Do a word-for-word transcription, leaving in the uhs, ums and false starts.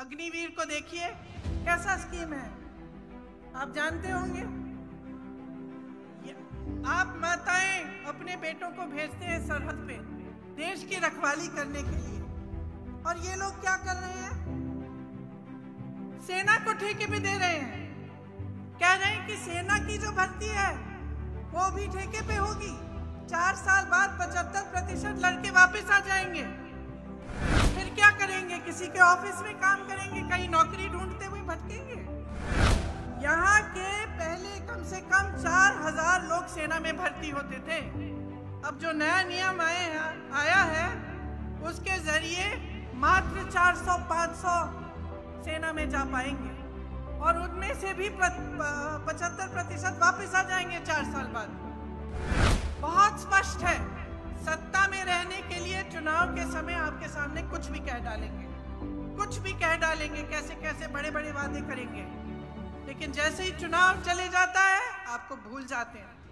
अग्निवीर को देखिए कैसा स्कीम है, आप जानते होंगे। आप माताएं अपने बेटों को भेजते हैं सरहद पे देश की रखवाली करने के लिए, और ये लोग क्या कर रहे हैं, सेना को ठेके पे दे रहे हैं। कह रहे हैं कि सेना की जो भर्ती है वो भी ठेके पे होगी, चार साल बाद पचहत्तर प्रतिशत लड़के वापस आ जाएंगे, फिर क्या करेंगे, किसी के ऑफिस में काम करेंगे, कहीं नौकरी ढूंढते हुए भटकेंगे। यहाँ के पहले कम से कम चार हजार लोग सेना में भर्ती होते थे, अब जो नया नियम आया आया है उसके जरिए मात्र चार सौ पाँच सौ सेना में जा पाएंगे, और उनमें से भी पचहत्तर प्रतिशत वापस आ जाएंगे चार साल बाद। बहुत स्पष्ट है, सत्ता में रहने के लिए चुनाव के समय आपके सामने कुछ भी कह डालेंगे, कुछ भी कह डालेंगे, कैसे कैसे बड़े बड़े वादे करेंगे, लेकिन जैसे ही चुनाव चले जाता है आपको भूल जाते हैं।